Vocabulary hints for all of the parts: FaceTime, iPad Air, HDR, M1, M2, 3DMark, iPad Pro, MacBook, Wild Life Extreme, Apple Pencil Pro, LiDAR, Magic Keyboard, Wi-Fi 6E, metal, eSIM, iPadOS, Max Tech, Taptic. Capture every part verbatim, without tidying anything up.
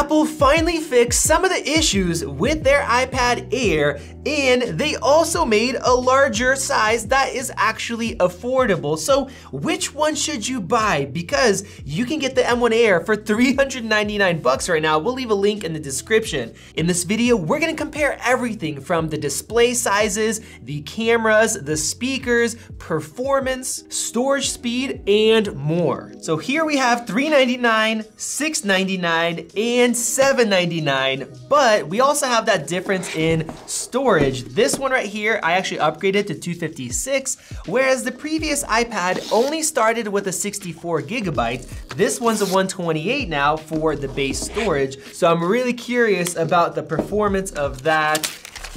Apple finally fixed some of the issues with their iPad Air, and they also made a larger size that is actually affordable. So which one should you buy? Because you can get the M one Air for three hundred ninety-nine bucks right now. We'll leave a link in the description. In this video, we're gonna compare everything from the display sizes, the cameras, the speakers, performance, storage speed, and more. So here we have three ninety-nine, six ninety-nine, and seven ninety-nine, but we also have that difference in storage. This one right here, I actually upgraded to two fifty-six, whereas the previous iPad only started with a sixty-four gigabyte. This one's a one twenty-eight now for the base storage. So I'm really curious about the performance of that.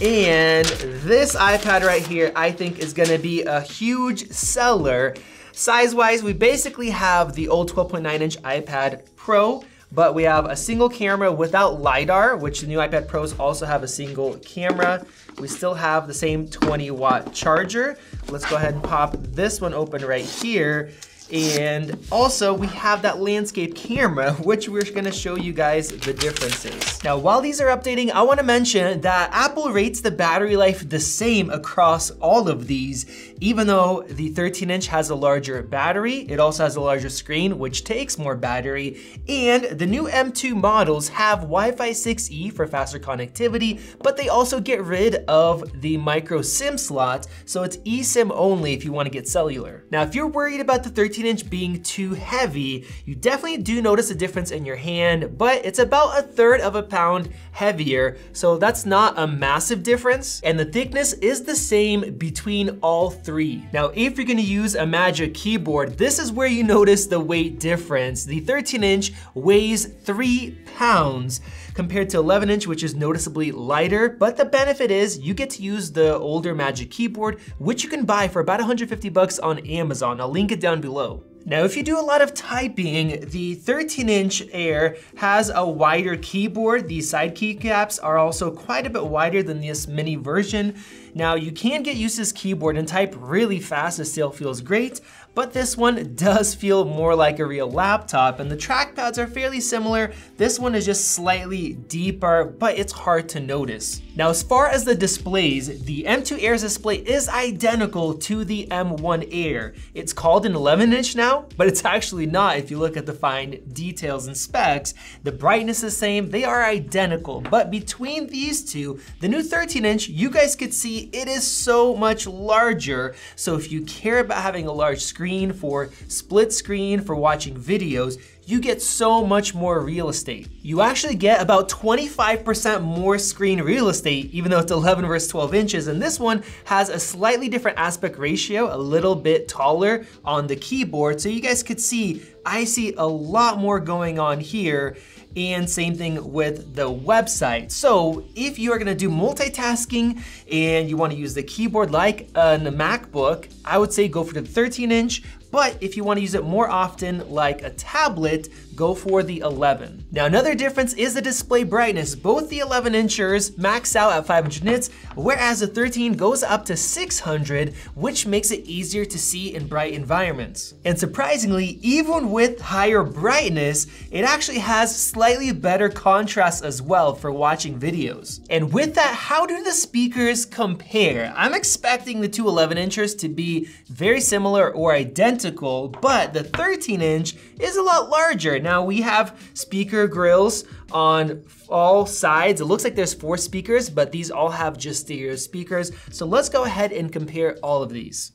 And this iPad right here, I think is gonna be a huge seller. Size-wise, we basically have the old twelve point nine inch iPad Pro, but we have a single camera without LiDAR, which the new iPad Pros also have a single camera. We still have the same twenty watt charger. Let's go ahead and pop this one open right here. And also we have that landscape camera, which we're gonna show you guys the differences. Now, while these are updating, I wanna mention that Apple rates the battery life the same across all of these, even though the thirteen inch has a larger battery, it also has a larger screen, which takes more battery. And the new M two models have Wi-Fi six E for faster connectivity, but they also get rid of the micro SIM slot. So it's eSIM only if you wanna get cellular. Now, if you're worried about the thirteen inch being too heavy, you definitely do notice a difference in your hand, but it's about a third of a pound heavier, so that's not a massive difference. And the thickness is the same between all three. Now, if you're gonna use a Magic Keyboard, this is where you notice the weight difference. The thirteen inch weighs three pounds compared to eleven inch, which is noticeably lighter, but the benefit is you get to use the older Magic Keyboard, which you can buy for about one hundred fifty bucks on Amazon. I'll link it down below. Now, if you do a lot of typing, the thirteen inch Air has a wider keyboard. The side keycaps are also quite a bit wider than this mini version. Now, you can get used to this keyboard and type really fast. It still feels great, but this one does feel more like a real laptop, and the trackpads are fairly similar. This one is just slightly deeper, but it's hard to notice. Now, as far as the displays, the M two Air's display is identical to the M one Air. It's called an eleven inch now, but it's actually not if you look at the fine details and specs. The brightness is the same, they are identical, but between these two, the new thirteen inch, you guys could see it is so much larger. So if you care about having a large screen for split screen, for watching videos, you get so much more real estate. You actually get about twenty-five percent more screen real estate, even though it's eleven versus twelve inches. And this one has a slightly different aspect ratio, a little bit taller on the keyboard. So you guys could see, I see a lot more going on here. And same thing with the website. So if you are gonna do multitasking and you wanna use the keyboard like a MacBook, I would say go for the thirteen inch. But if you wanna use it more often like a tablet, go for the eleven. Now, another difference is the display brightness. Both the eleven inchers max out at five hundred nits, whereas the thirteen goes up to six hundred, which makes it easier to see in bright environments. And surprisingly, even with higher brightness, it actually has slightly better contrast as well for watching videos. And with that, how do the speakers compare? I'm expecting the two eleven inchers to be very similar or identical, but the thirteen inch is a lot larger. Now, we have speaker grills on all sides. It looks like there's four speakers, but these all have just stereo speakers. So let's go ahead and compare all of these.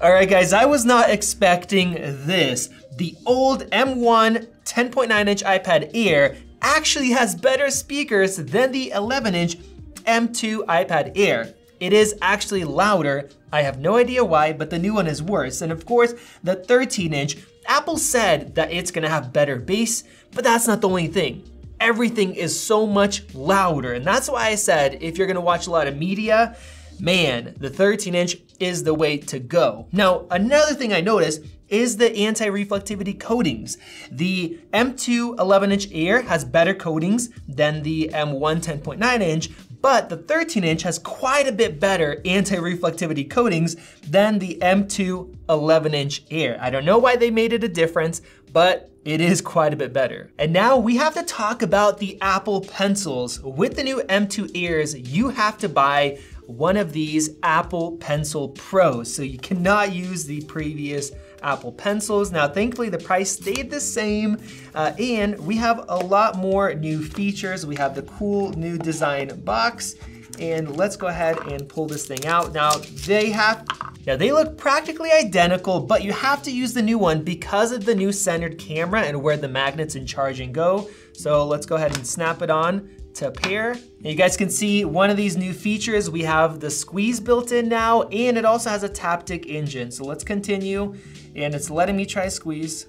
All right, guys, I was not expecting this. The old M one ten point nine inch iPad Air actually has better speakers than the eleven inch M two iPad Air. It is actually louder. I have no idea why, but the new one is worse. And of course, the thirteen inch, Apple said that it's gonna have better bass, but that's not the only thing. Everything is so much louder. And that's why I said, if you're gonna watch a lot of media, man, the thirteen inch is the way to go. Now, another thing I noticed is the anti-reflectivity coatings. The M two eleven inch Air has better coatings than the M one ten point nine inch, but the thirteen inch has quite a bit better anti-reflectivity coatings than the M two eleven inch Air. I don't know why they made it a difference, but it is quite a bit better. And now we have to talk about the Apple Pencils. With the new M two Airs, you have to buy one of these Apple Pencil Pros. So you cannot use the previous Apple Pencils. Now, thankfully, the price stayed the same, uh, and we have a lot more new features. We have the cool new design box, and let's go ahead and pull this thing out. Now, they have, now they look practically identical, but you have to use the new one because of the new centered camera and where the magnets and charging go. So let's go ahead and snap it on to pair. And you guys can see one of these new features. We have the squeeze built in now, and it also has a Taptic engine. So let's continue, and it's letting me try squeeze.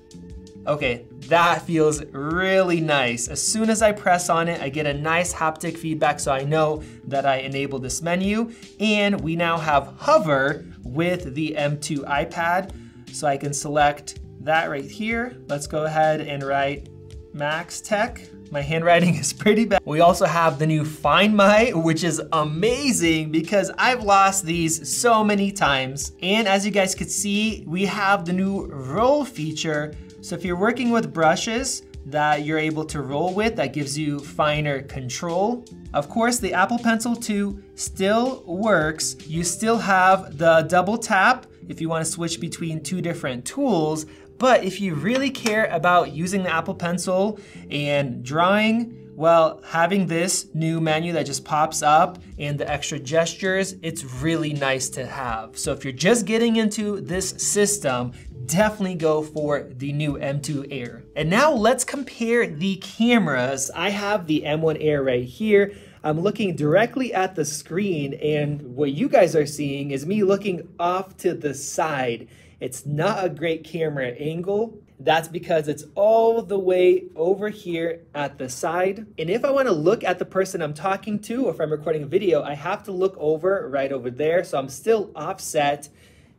Okay, that feels really nice. As soon as I press on it, I get a nice haptic feedback, so I know that I enabled this menu. And we now have hover with the M two iPad. So I can select that right here. Let's go ahead and write Max Tech. My handwriting is pretty bad. We also have the new Find My, which is amazing because I've lost these so many times. And as you guys could see, we have the new roll feature. So if you're working with brushes that you're able to roll with, that gives you finer control. Of course, the Apple Pencil two still works. You still have the double tap if you want to switch between two different tools. But if you really care about using the Apple Pencil and drawing, well, having this new menu that just pops up and the extra gestures, it's really nice to have. So if you're just getting into this system, definitely go for the new M two Air. And now let's compare the cameras. I have the M one Air right here. I'm looking directly at the screen, and what you guys are seeing is me looking off to the side. It's not a great camera angle. That's because it's all the way over here at the side. And if I want to look at the person I'm talking to, or if I'm recording a video, I have to look over right over there. So I'm still offset.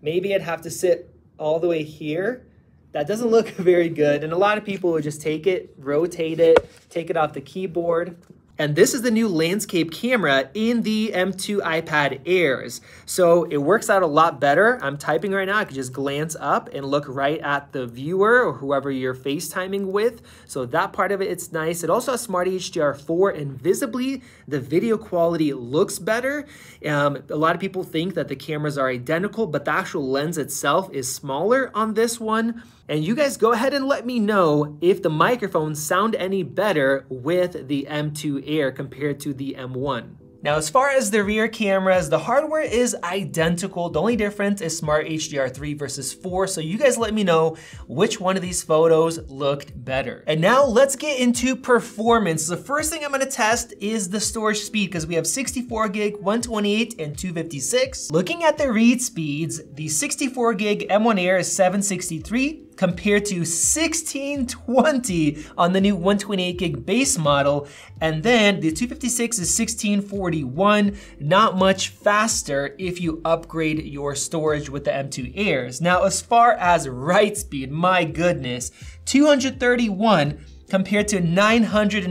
Maybe I'd have to sit all the way here. That doesn't look very good. And a lot of people would just take it, rotate it, take it off the keyboard. And this is the new landscape camera in the M two iPad Airs. So it works out a lot better. I'm typing right now. I can just glance up and look right at the viewer or whoever you're FaceTiming with. So that part of it, it's nice. It also has Smart H D R four, and visibly, the video quality looks better. Um, a lot of people think that the cameras are identical, but the actual lens itself is smaller on this one. And you guys go ahead and let me know if the microphones sound any better with the M two Air compared to the M one. Now, as far as the rear cameras, the hardware is identical. The only difference is Smart H D R three versus four. So you guys let me know which one of these photos looked better. And now let's get into performance. The first thing I'm gonna test is the storage speed, because we have sixty-four gig, one twenty-eight, and two fifty-six. Looking at the read speeds, the sixty-four gig M one Air is seven sixty-three, compared to sixteen twenty on the new one twenty-eight gig base model. And then the two fifty-six is sixteen forty-one, not much faster if you upgrade your storage with the M two Airs. Now, as far as write speed, my goodness, two thirty-one compared to nine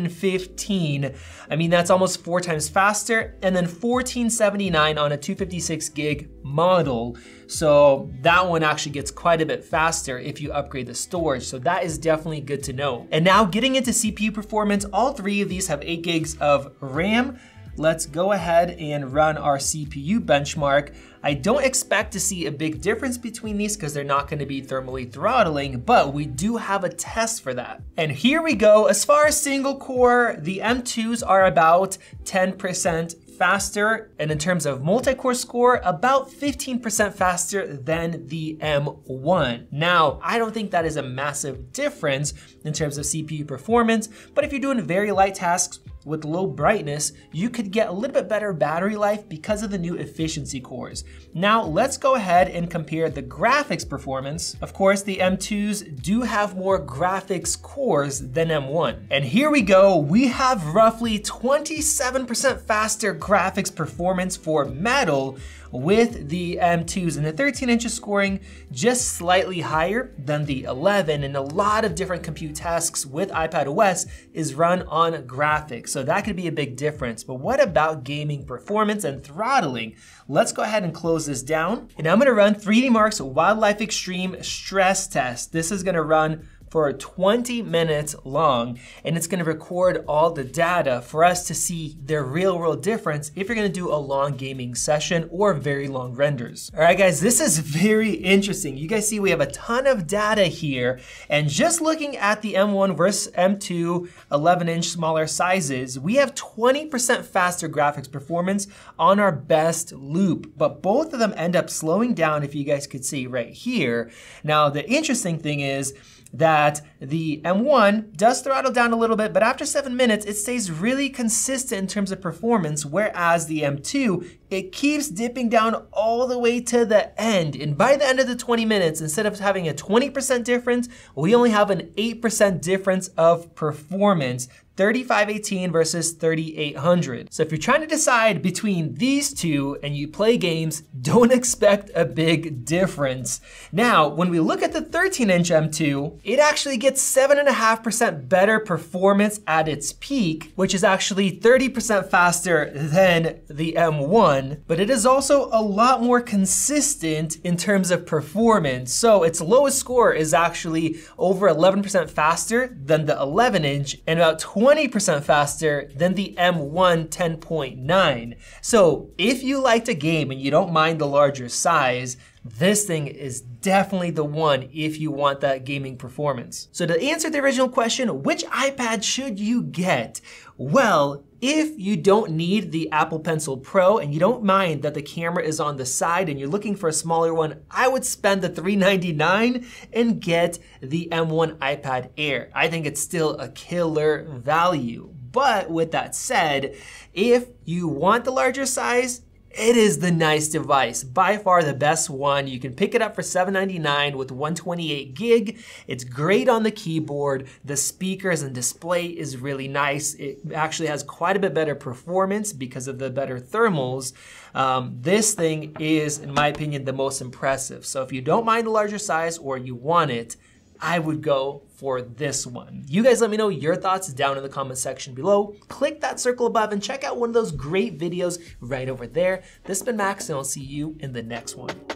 fifteen. I mean, that's almost four times faster. And then fourteen seventy-nine on a two fifty-six gig model. So that one actually gets quite a bit faster if you upgrade the storage. So that is definitely good to know. And now getting into C P U performance, all three of these have eight gigs of RAM. Let's go ahead and run our C P U benchmark. I don't expect to see a big difference between these because they're not going to be thermally throttling, but we do have a test for that. And here we go. As far as single core, the M twos are about ten percent faster, and in terms of multi-core score, about fifteen percent faster than the M one. Now, I don't think that is a massive difference in terms of C P U performance, but if you're doing very light tasks with low brightness, you could get a little bit better battery life because of the new efficiency cores. Now, let's go ahead and compare the graphics performance. Of course, the M twos do have more graphics cores than M one. And here we go, we have roughly twenty-seven percent faster graphics performance for metal, with the M twos, and the thirteen inch is scoring just slightly higher than the eleven, and a lot of different compute tasks with iPadOS is run on graphics, so that could be a big difference. But what about gaming performance and throttling? Let's go ahead and close this down, and I'm gonna run three D Mark's Wild Life Extreme stress test. This is gonna run for twenty minutes long, and it's gonna record all the data for us to see the real world difference if you're gonna do a long gaming session or very long renders. All right guys, this is very interesting. You guys see we have a ton of data here, and just looking at the M one versus M two eleven inch smaller sizes, we have twenty percent faster graphics performance on our best loop, but both of them end up slowing down if you guys could see right here. Now the interesting thing is that the M one does throttle down a little bit, but after seven minutes, it stays really consistent in terms of performance, whereas the M two, it keeps dipping down all the way to the end. And by the end of the twenty minutes, instead of having a twenty percent difference, we only have an eight percent difference of performance. thirty-five eighteen versus thirty-eight hundred. So if you're trying to decide between these two and you play games, don't expect a big difference. Now, when we look at the thirteen inch M two, it actually gets seven and a half percent better performance at its peak, which is actually thirty percent faster than the M one, but it is also a lot more consistent in terms of performance. So its lowest score is actually over eleven percent faster than the eleven inch and about twenty percent faster than the M one ten point nine. So if you liked a game and you don't mind the larger size, this thing is definitely the one if you want that gaming performance. So to answer the original question, which iPad should you get? Well, if you don't need the Apple Pencil Pro and you don't mind that the camera is on the side and you're looking for a smaller one, I would spend the three ninety-nine and get the M one iPad Air. I think it's still a killer value. But with that said, if you want the larger size, it is the nice device, by far the best one. You can pick it up for seven ninety-nine with one twenty-eight gig. It's great on the keyboard. The speakers and display is really nice. It actually has quite a bit better performance because of the better thermals. Um, this thing is, in my opinion, the most impressive. So if you don't mind the larger size or you want it, I would go for this one. You guys let me know your thoughts down in the comment section below. Click that circle above and check out one of those great videos right over there. This has been Max, and I'll see you in the next one.